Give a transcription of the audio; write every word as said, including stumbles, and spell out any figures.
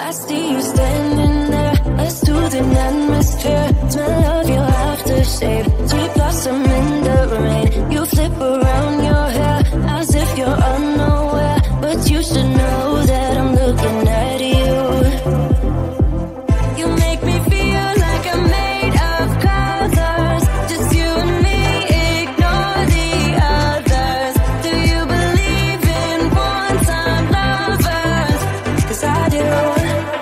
I see you standing there, let's do the atmosphere. Smell of your aftershave, sweet blossom in the rain. You flip around your hair, as if you're unaware. But you should know that I'm looking at you. You make me feel like I'm made of colors. Just you and me, ignore the others. Do you believe in one-time lovers? 'Cause I do.